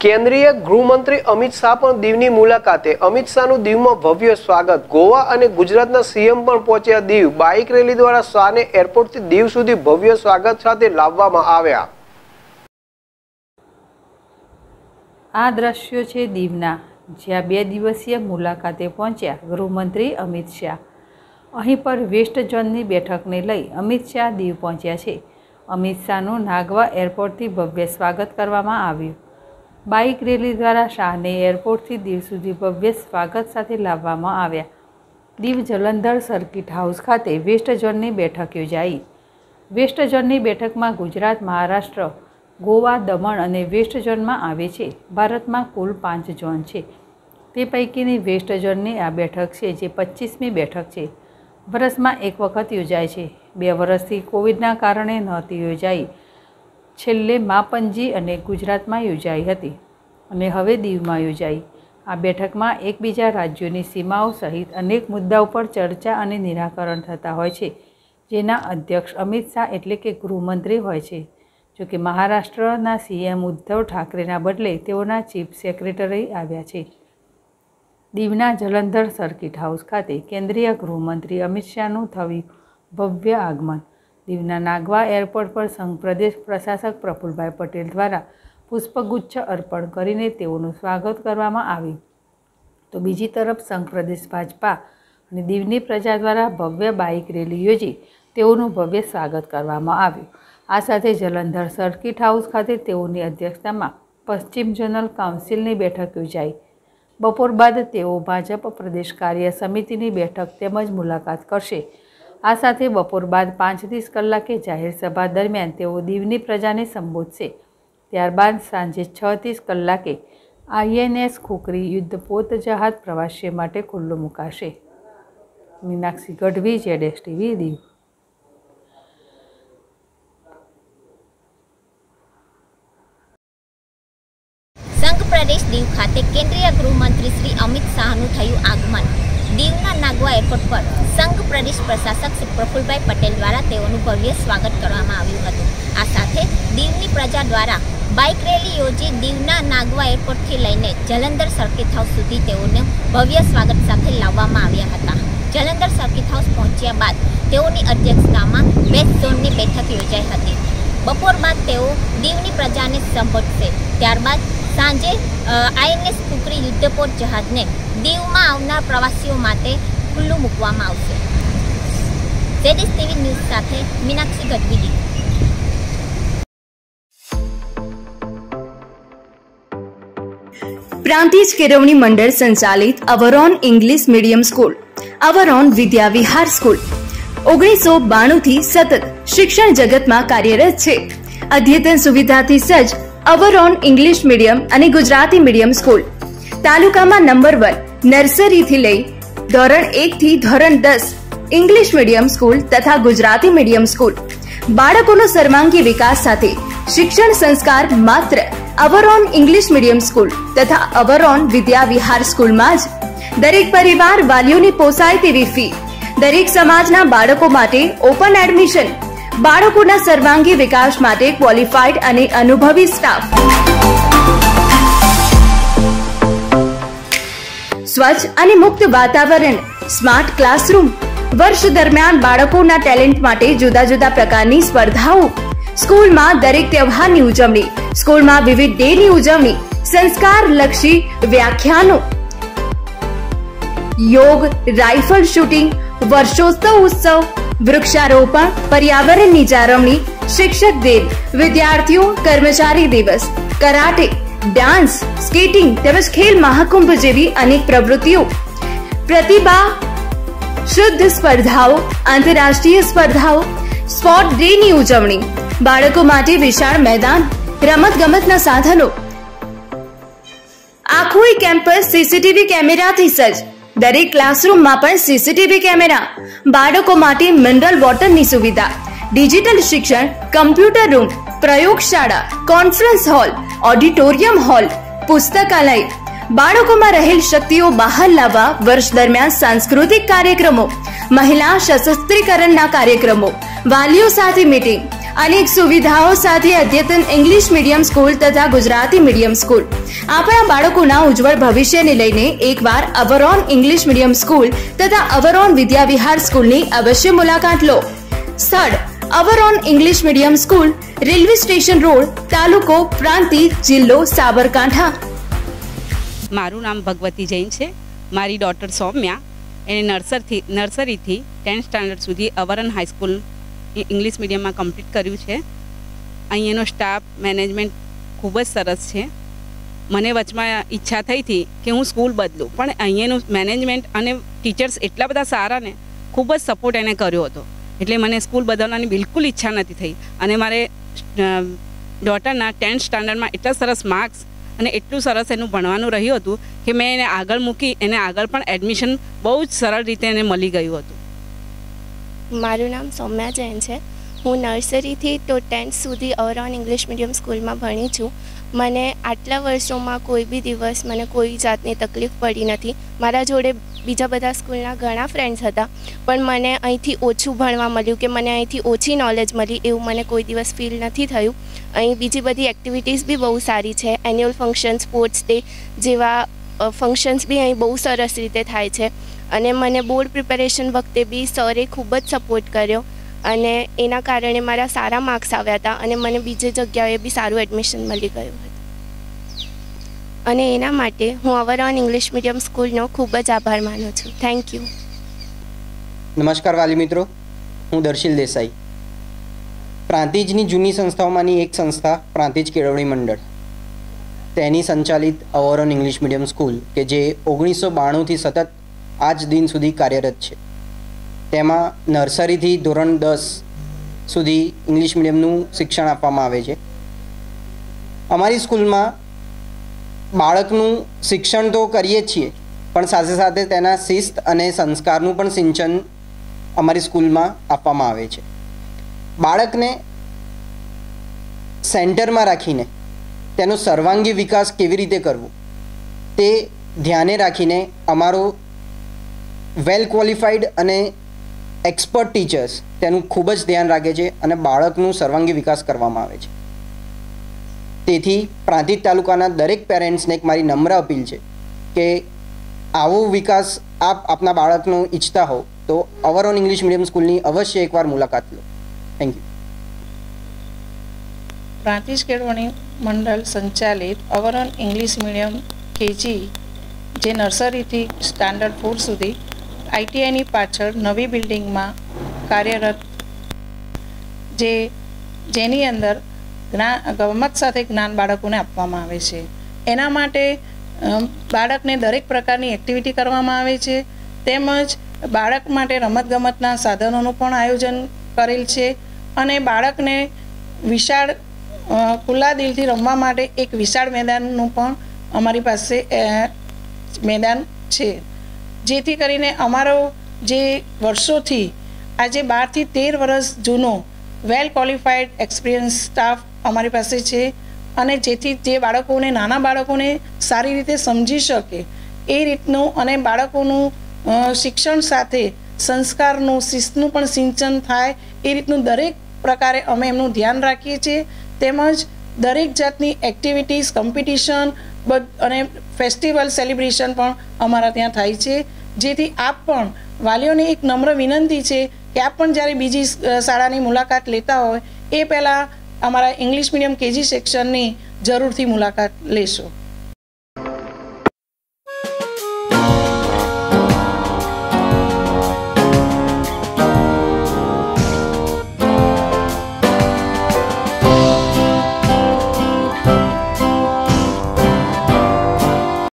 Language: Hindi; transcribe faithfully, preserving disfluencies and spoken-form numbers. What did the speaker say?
केंद्रीय गृहमंत्री अमित शाह पण दीवनी मुलाकाते। अमित शाहनु दीवमां भव्य स्वागत। गोवा अने गुजरातना सीएम पण पहोंच्या दीव। बाइक रेली द्वारा शाहने एरपोर्टथी दीव सुधी भव्य स्वागत साथे लाववामां આવ્યા। आ दृश्यो छे दीवना, જ્યાં બે દિવસીય મુલાકાતે પહોંચ્યા ગૃહમંત્રી અમિત શાહ। અહીં પર વેસ્ટ ઝોનની બેઠકને લઈ અમિત શાહ દીવ પહોંચ્યા છે। અમિત શાહનું નાગવા એરપોર્ટથી ભવ્ય સ્વાગત કરવામાં આવ્યું। બાઇક રેલી દ્વારા શાહને એરપોર્ટથી દીવ સુધી ભવ્ય સ્વાગત સાથે લાવવામાં આવ્યા। દીવ જલંધર સર્કિટ હાઉસ ખાતે વેસ્ટ ઝોનની બેઠક યોજાઈ। વેસ્ટ ઝોનની બેઠકમાં ગુજરાત, મહારાષ્ટ્ર, ગોવા, દમણ અને વેસ્ટ ઝોનમાં આવે છે। ભારતમાં કુલ પાંચ ઝોન છે, તે પૈકીની વેસ્ટ ઝોનની આ બેઠક છે, જે પચીસમી બેઠક છે। વર્ષમાં એક વખત યોજાય છે। બે વર્ષથી કોવિડના કારણે નહોતી યોજાઈ। છેલ્લે માપનજી અને ગુજરાતમાં યોજાઈ હતી અને હવે દીવમાં યોજાઈ। આ બેઠકમાં એકબીજા રાજ્યોની સીમાઓ સહિત અનેક મુદ્દા ઉપર ચર્ચા અને નિરાકરણ થતા હોય છે, જેના અધ્યક્ષ અમિત શાહ એટલે કે ગૃહમંત્રી હોય છે। जो कि महाराष्ट्रना सीएम उद्धव ठाकरेना बदले तेओना चीफ सेक्रेटरी आव्या छे। दीवना जलंधर सर्किट हाउस खाते केंद्रीय गृहमंत्री अमित शाहनुं थयुं भव्य आगमन। दीवना नागवा एरपोर्ट पर संघ प्रदेश प्रशासक प्रफुल्लभाई पटेल द्वारा पुष्पगुच्छ अर्पण करीने तेओनुं स्वागत करवामां आव्युं। तो बीजी तरफ संघ प्रदेश भाजपा अने दीवनी प्रजा द्वारा भव्य बाइक रेली योजी तेओनुं भव्य स्वागत करवामां आव्युं। आ साथे जलंधर सर्किट हाउस खाते तेओनी अध्यक्षतामां पश्चिम जनरल काउंसिलनी बैठक योजाई। बपोर बाद तेओ भाजप प्रदेश कार्य समितिनी बैठक तेमज मुलाकात करशे। आ साथे बपोर बाद पांच तीस कलाके जाहिर सभा दरमियान तेओ दीवनी प्रजाने संबोधशे। त्यारबाद सांजे छ तीस कलाके आईएनएस खुकरी युद्धपोत जहाज प्रवासीओ माटे खुल्लुं मुकाशे। Meenakshi Gadhvi, ZS TV, Diu. प्रदेश दीव खाते केंद्रीय गृहमंत्री श्री अमित शाहनु थयुं आगमन। दीवना नागवा एरपोर्ट पर संघ प्रदेश प्रशासक श्री प्रफुल्लभाई पटेल द्वारा तेओनुं भव्य स्वागत करवामां आव्युं हतुं। आ साथे दीवनी प्रजा द्वारा बाइक रेली योजी दीवना नागवा एरपोर्ट थी लईने जलंधर सर्किट हाउस सुधी तेओने भव्य स्वागत साथे लाववामां आव्या हता। जलंधर सर्किट हाउस पहोंच्या बाद तेओनी अध्यक्षतामां वेस्ट झोननी बेठक योजाई हती। बपोर बाद तेओ दीवनी प्रजाने संबोधशे। त्यारबाद सांजे आईएनएस खुकरी युद्धपोत जहाजने दीवमां आवनार प्रवासीओ माटे खुल्लुं मूकवामां आवशे। जेडीएस टीवी न्यूज साथे मीनाक्षी गढ़वी, दीव। प्रांतिज केळवणी मंडळ संचालित Avron English medium school, Avron Vidya Vihar school ओगनीसो बाणु थी सतत शिक्षण जगत में कार्यरत छे। अद्यतन सुविधा थी सज्ज अवरोन इंग्लिश मीडियम अने गुजराती मीडियम स्कूल तालुकामां नंबर वन नर्सरी थी लई धोरण एक थी धोरण दस इंग्लिश मीडियम स्कूल तथा गुजराती मीडियम स्कूल बाळकोनो सर्वांगी विकास साथे शिक्षण संस्कार मात्र अवरोन इंग्लिश मीडियम स्कूल तथा अवरोन विद्या विहार स्कूल मां ज दरेक परिवार वालीओनी पोसाय तेवी फी, दरेक समाजना बाळको माटे ओपन एडमिशन, બાળકોના સર્વાંગી વિકાસ માટે ક્વોલિફાઈડ અને અનુભવી સ્ટાફ, સ્વચ્છ અને મુક્ત વાતાવરણ, સ્માર્ટ ક્લાસરૂમ, વર્ષ દરમિયાન બાળકોના ટેલેન્ટ માટે જુદા જુદા પ્રકારની સ્પર્ધાઓ, સ્કૂલમાં દરેક તહેવારની ઉજવણી, સ્કૂલમાં વિવિધ ડેની ઉજવણી, સંસ્કારલક્ષી વ્યાખ્યાનો, યોગ, રાઇફલ શૂટિંગ, વર્ષોત્સવ ઉત્સવ, વૃક્ષારોપણ, પર્યાવરણની જાળવણી, શિક્ષક દિન, વિદ્યાર્થીઓ કર્મચારી દિવસ, કરાટે, ડાન્સ, સ્કેટિંગ તેમજ ખેલ મહાકુંભ જેવી અનેક પ્રવૃત્તિઓ, પ્રતિભા શુદ્ધ સ્પર્ધાઓ, આંતરરાષ્ટ્રીય સ્પર્ધાઓ, સ્પોર્ટ ડેની ઉજવણી, બાળકો માટે વિશાળ મેદાન, રમતગમતના સાધનો, આખું કેમ્પસ સીસીટીવી કેમેરાથી સજ્જ, દરેક ક્લાસરૂમમાં પણ સીસીટીવી કેમેરા, બાળકો માટે મિનરલ વોટરની સુવિધા, ડિજિટલ શિક્ષણ, કમ્પ્યુટર રૂમ, પ્રયોગશાળા, કોન્ફરન્સ હોલ, ઓડિટોરિયમ હોલ, પુસ્તકાલય, બાળકોમાં રહેલ શક્તિઓ બહાર લાવવા વર્ષ દરમિયાન સાંસ્કૃતિક કાર્યક્રમો, મહિલા સશસ્ત્રીકરણના કાર્યક્રમો, વાલીઓ સાથે મીટિંગ, अनेक सुविधाओं साथ अद्यतन इंग्लिश मीडियम स्कूल तथा गुजराती मीडियम स्कूल अपना बाळकोना उज्जवल भविष्य ने लईने एक बार अवरोन इंग्लिश मीडियम स्कूल तथा अवरोन विद्याविहार स्कूल की अवश्य मुलाकात लो। स्थल Avron English medium school, railway station road, तालुको प्रांति, जिल्लो साबरकांठा। मारू नाम भगवती जैन है। मारी डॉटर सौम्या एने नर्सर थी नर्सरी थी टेंथ स्टैंडर्ड सुधी अवरन हाईस्कूल इंग्लिश मीडियम में कम्प्लीट करूँ है। अहींनो स्टाफ मैनेजमेंट खूब ज सरस है। मैंने वच में इच्छा थी थी कि हूँ स्कूल बदलूँ, पण अहींनो मैनेजमेंट अने टीचर्स एटला बधा सारा ने खूब ज सपोर्ट एने कर्यो हतो, एटले मने स्कूल बदलवानी बिल्कुल इच्छा नती थी। अने मारे डॉटरना टेंथ स्टैंडर्ड में एटला सरस मार्क्स અને એટલું સરસ એનું ભણવાનું રહ્યું હતું કે મેં એને આગળ મૂકી એને આગળ પણ એડમિશન બહુ જ સરળ રીતે એને મળી ગયું હતું। મારું નામ સૌમ્યા જૈન છે। હું નર્સરીથી તો ટેન્થ સુધી અવરોન ઇંગ્લિશ મીડિયમ સ્કૂલમાં ભણી છું। મને આટલા વર્ષોમાં કોઈ બી દિવસ મને કોઈ જાતની તકલીફ પડી નથી। મારા જોડે બીજા બધા સ્કૂલના ઘણા ફ્રેન્ડ્સ હતા, પણ મને અહીંથી ઓછું ભણવા મળ્યું કે મને અહીંથી ઓછી નોલેજ મળી એવું મને કોઈ દિવસ ફીલ નથી થયું। અહીં બીજી બધી એક્ટિવિટીઝ બી બહુ સારી છે। એન્યુઅલ ફંક્શન, સ્પોર્ટ્સ ડે જેવા ફંક્શન્સ બી અહીં બહુ સરસ રીતે થાય છે। અને મને બોર્ડ પ્રિપેરેશન વખતે બી સરે ખૂબ જ સપોર્ટ કર્યો અને એના કારણે મારા સારા માર્ક્સ આવ્યા હતા અને મને બીજી જગ્યાએ બી સારું એડમિશન મળી ગયું હતું, અને એના માટે હું અવરોન ઇંગ્લિશ મીડિયમ સ્કૂલનો ખૂબ જ આભાર માનું છું। Thank you. નમસ્કાર વાલી મિત્રો, હું દર્શિલ દેસાઈ। પ્રાંતિજની જૂની સંસ્થાઓમાંની એક સંસ્થા પ્રાંતિજ કેળવણી મંડળ, તેની સંચાલિત અવરોન ઇંગ્લિશ મીડિયમ સ્કૂલ કે જે ઓગણીસો બાણુંથી સતત આજ દિન સુધી કાર્યરત છે, તેમાં નર્સરીથી ધોરણ દસ સુધી ઇંગ્લિશ મીડિયમનું શિક્ષણ આપવામાં આવે છે। અમારી સ્કૂલમાં બાળકનું શિક્ષણ તો કરીએ છીએ, પણ સાથે સાથે તેના શિસ્ત અને સંસ્કારનું પણ સિંચન અમારી સ્કૂલમાં આપવામાં આવે છે। બાળકને સેન્ટરમાં રાખીને તેનો સર્વાંગી વિકાસ કેવી રીતે કરવો તે ધ્યાને રાખીને અમારો વેલ ક્વોલિફાઈડ અને एक्सपर्ट टीचर्स तेनु खूब ज ध्यान राखे छे अने बाळकनु सर्वांगी विकास करवामां आवे छे। तेथी प्रांतिज तालुकाना दरेक पेरेंट्सने एक मारी नम्र अपील छे के आवो विकास आप आपना बाळकनो इच्छता हो तो अवरोन इंग्लिश मीडियम स्कूलनी अवश्य एकवार मुलाकात लो। Thank you. प्रांतिज केळवणी मंडल संचालित अवरोन इंग्लिश मीडियम केजी जे नर्सरी थी स्टैंडर्ड फोर सुधी आईटीआईनी पाछळ नवी बिल्डिंग में कार्यरत जे जेनी अंदर ज्ञान गमत साथे ज्ञान बाळकोने आपवामां आवे छे। एना माटे बाळकने दरेक प्रकारनी एक्टिविटी करवामां आवे छे, तेमज बाळक माटे रमतगमतना साधनोनुं पण आयोजन करेल छे अने बाळकने विशाळ खुला दिलथी रमवा माटे एक विशाळ मैदाननुं पण अमारी पासे मैदान छे। जेथी करीने अमारो जे वर्षोथी आजे बार थी तेर वर्ष जूनो वेल क्वॉलिफाइड एक्सपीरियंस स्टाफ अमारी पासे छे अने जेथी जे बाळकोने नाना बाळकोने सारी रीते समझी शके ए रीतनुं अने बाळकोनुं शिक्षण साथे संस्कारनुं शिस्तनुं पण सिंचन थाय ए रीतनुं दरेक प्रकारे अमे एमनुं ध्यान राखीए छीए। तेमज दरेक जातनी एक्टिविटीज कॉम्पिटिशन बद अने फेस्टिवल सेलिब्रेशन पण अमारा त्यां थाय छे। जेथी आप पण वालीओने एक नम्र विनंती छे कि आप पण ज्यारे बीजी शाळानी मुलाकात लेता होय ए पहेला अमारा इंग्लिश मीडियम केजी सेक्शननी जरूरथी मुलाकात लेशो।